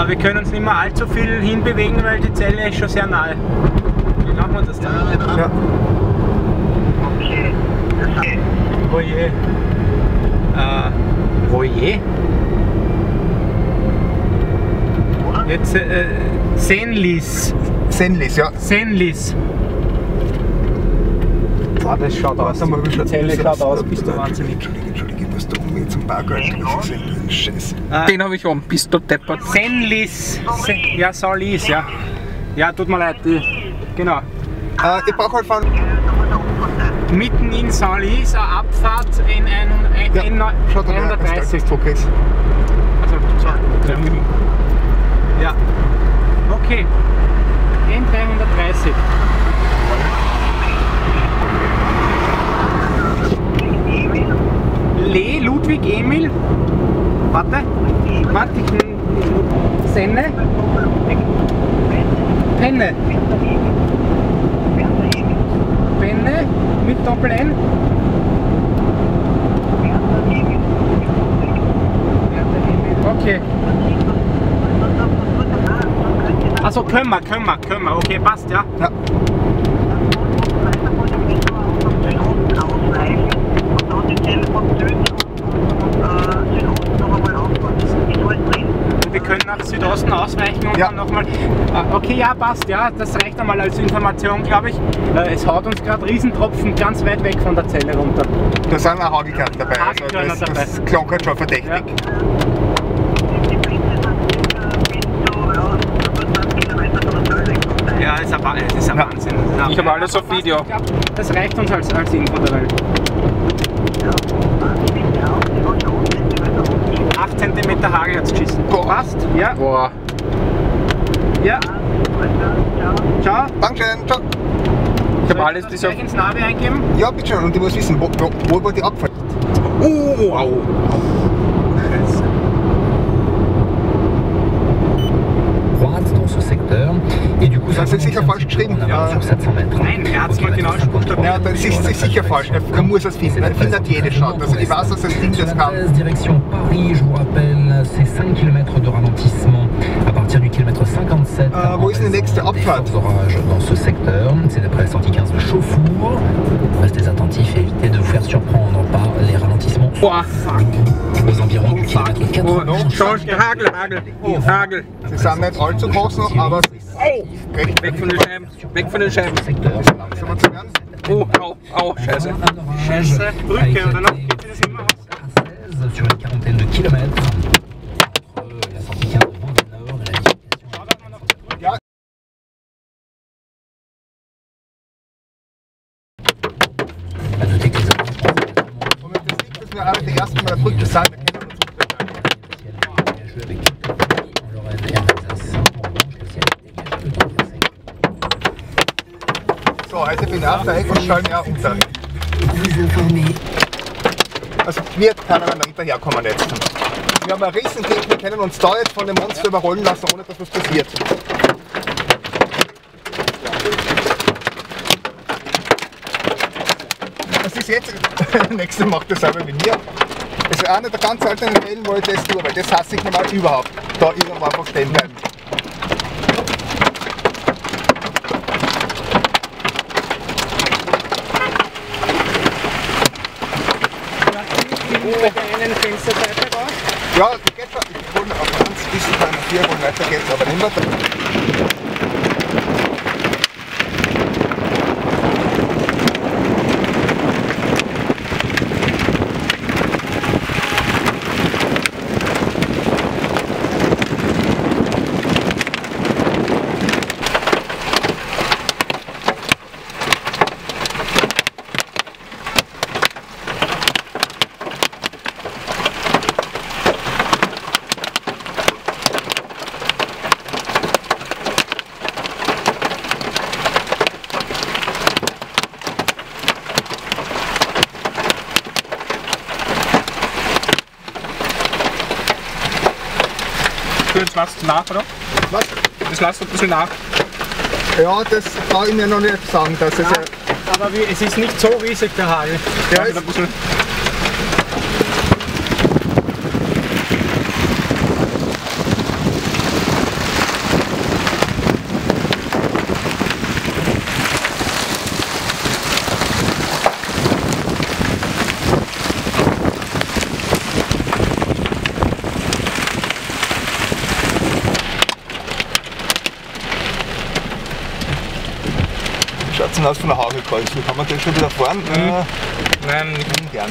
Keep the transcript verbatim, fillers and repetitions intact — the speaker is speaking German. Aber wir können uns nicht mehr allzu viel hinbewegen, weil die Zelle ist schon sehr nahe. Wie machen wir das dann? Ja. Ja. Okay. Okay. Oh je. Äh, oh je. Jetzt äh, Senlis. Senlis, ja. Senlis. Ah, das schaut aus. Die Zelle schaut aus, bist du wahnsinnig. Entschuldige, was da oben jetzt im Bargeld ist. Scheiße. Ah, den habe ich oben, bist du deppert. Senlis. Sen ja, Saint-Lys, ja. Ja, tut mir leid. Genau. Ah, ich brauche halt fahren. Mitten in Saint-Lys, eine Abfahrt in ein ja, N dreihundertdreißig. Also, sorry. Ja. Okay. N dreihundertdreißig. Le, Ludwig, Emil, warte, warte, ich Senne, Penne, Penne, mit Doppel-N, okay, also können wir, können wir, können wir, okay, passt, ja, ja. Wir können nach Südosten ausweichen und ja. Dann nochmal. Okay, ja, passt, ja, das reicht einmal als Information, glaube ich. Es haut uns gerade Riesentropfen ganz weit weg von der Zelle runter. Da sind auch Hagelkörner dabei. Hagelkörner also das, dabei. Das klockert schon verdächtig. Ja. Ja, das ist ein, das ist ein ja. Wahnsinn. Das ist ich habe alles auf Video. Glaub, das reicht uns als, als Info dabei. acht Zentimeter Hagel hat es geschissen. Boah. Passt? Ja. Boah. Ja. Ciao. Dankeschön. Ciao. Ich habe alles das ins Navi eingeben? Ja, bitte schön. Und ich muss wissen, wo, wo, wo war die Abfahrt? Oh, wow. Et du coup, ça c'est sicher falsch geschrieben. Ja. Nein, er hat es mal genau buchstabiert. Ja, das ist, ist sicher falsch. Er muss es finden. Er findet jede Stadt. Also ich weiß, dass das Ding das kann. Direction Paris, je vous rappelle, c'est cinq kilomètres de ralentissement à partir du kilomètre cinquante-sept. Wo ist die nächste Abfahrt? Dans ce secteur, c'est d'après cent quinze Chauffour. Restez attentifs et évitez de vous faire surprendre par les ralentissements. Boah, fuck. Aux environs du kilomètre quatre-vingts. Schorsch, Hagel, Hagel. Oh, Hagel. Sie sind nicht allzu groß noch, aber... Oh! Weg von den Scheiben! Weg von den Scheiben! Oh, au, au, scheiße! Scheiße! Brücke, oder noch? Geht das immer aus? Wir haben das erste Mal Brücke gesagt. So, heute bin ich auf der Ecke und schauen wir auch unter. Also wir können da hinterherkommen jetzt. Wir haben einen riesen Ding, wir können uns da jetzt von dem Monster überrollen lassen, ohne dass was passiert. Das ist jetzt, der nächste macht das selber mit mir. Das ist einer der ganz alten Fällen, wo ich das tue, weil das hasse ich normal überhaupt. Da irgendwo einfach stehen bleiben. Bei der einen Fensterseite da? Ja, die geht schon. Ich hole auf ganz ein bisschen bei einer Vierung weiter geht's, aber nicht mehr drin. Das lasst nach, oder? Was? Das lasst ein bisschen nach. Ja, das kann ich mir noch nicht sagen. Dass ja, es ja aber wie, es ist nicht so riesig, der Hagel. Ja, ist ein bisschen. Schaut es hinaus von der Haube, kann man den schon wieder fahren? Mhm. Nein, nicht gern.